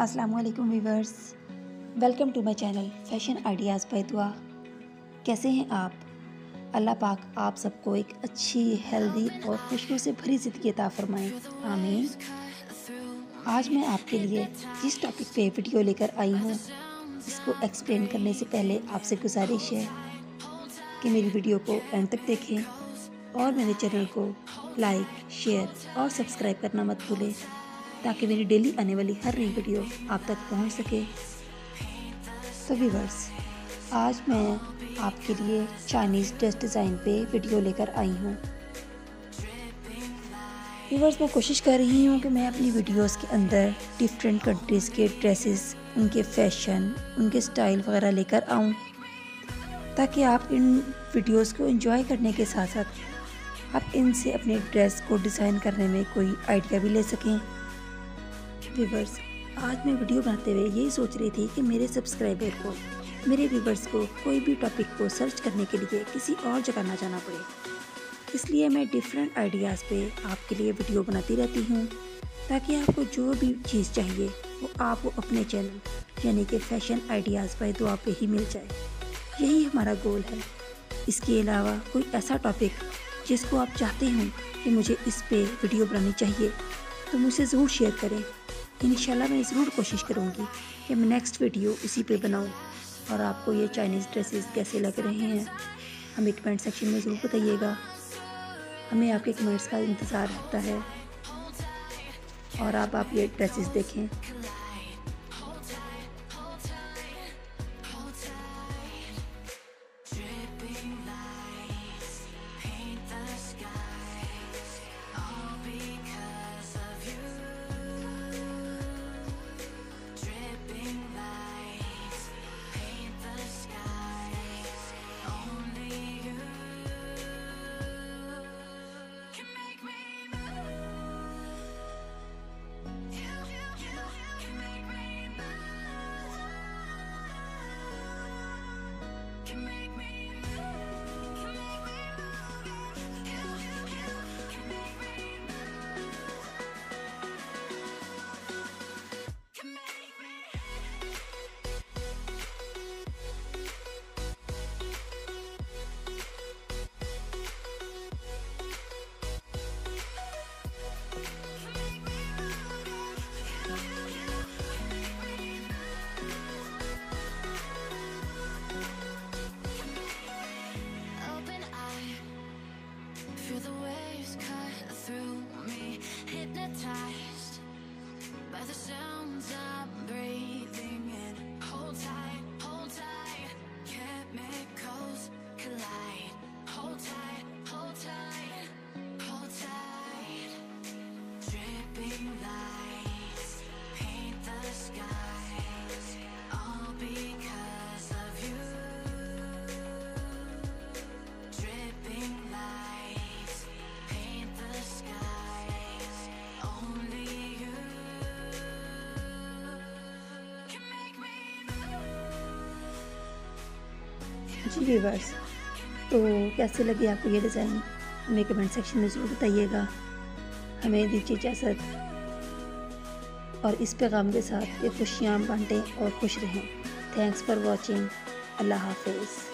अस्सलाम वालेकुम viewers, welcome to my channel fashion ideas by Dua. कैसे हैं आप? अल्लाह पाक आप सबको एक अच्छी, हेल्दी और खुशबू से भरी ज़िंदगी अता फरमाए, आमीन। आज मैं आपके लिए जिस टॉपिक पे वीडियो लेकर आई हूँ, इसको एक्सप्लेन करने से पहले आपसे गुजारिश है कि मेरी वीडियो को एंड तक देखें और मेरे चैनल को लाइक, शेयर और सब्सक्राइब करना मत भूलें, ताकि मेरी डेली आने वाली हर नई वीडियो आप तक पहुंच सके। तो व्यूअर्स, आज मैं आपके लिए चाइनीज़ ड्रेस डिज़ाइन पे वीडियो लेकर आई हूं। व्यूअर्स, मैं कोशिश कर रही हूं कि मैं अपनी वीडियोस के अंदर डिफरेंट कंट्रीज़ के ड्रेसेस, उनके फैशन, उनके स्टाइल वगैरह लेकर आऊं, ताकि आप इन वीडियोस को एंजॉय करने के साथ साथ आप इनसे अपने ड्रेस को डिज़ाइन करने में कोई आइडिया भी ले सकें। व्यूअर्स, आज मैं वीडियो बनाते हुए यही सोच रही थी कि मेरे सब्सक्राइबर को, मेरे व्यूअर्स को कोई भी टॉपिक को सर्च करने के लिए किसी और जगह ना जाना पड़े, इसलिए मैं डिफरेंट आइडियाज़ पे आपके लिए वीडियो बनाती रहती हूँ, ताकि आपको जो भी चीज़ चाहिए वो आपको अपने चैनल यानी कि फैशन आइडियाज़ बाय दुआ पे ही मिल जाए। यही हमारा गोल है। इसके अलावा कोई ऐसा टॉपिक जिसको आप चाहते हों कि मुझे इस पर वीडियो बनानी चाहिए, तो मुझसे ज़रूर शेयर करें। इंशाल्लाह मैं ज़रूर कोशिश करूँगी कि मैं नेक्स्ट वीडियो इसी पे बनाऊँ। और आपको ये चाइनीज़ ड्रेसेस कैसे लग रहे हैं हमें कमेंट सेक्शन में ज़रूर बताइएगा। हमें आपके कमेंट्स का इंतज़ार रहता है। और आप ये ड्रेसेस देखें। जी व्यूअर्स, तो कैसे लगे आपको ये डिज़ाइन हमें कमेंट सेक्शन में ज़रूर बताइएगा। हमें दीजिए इजाज़त और इस पैगाम के साथ ये खुशियाँ बांटें और खुश रहें। Thanks for watching. अल्लाह हाफिज़।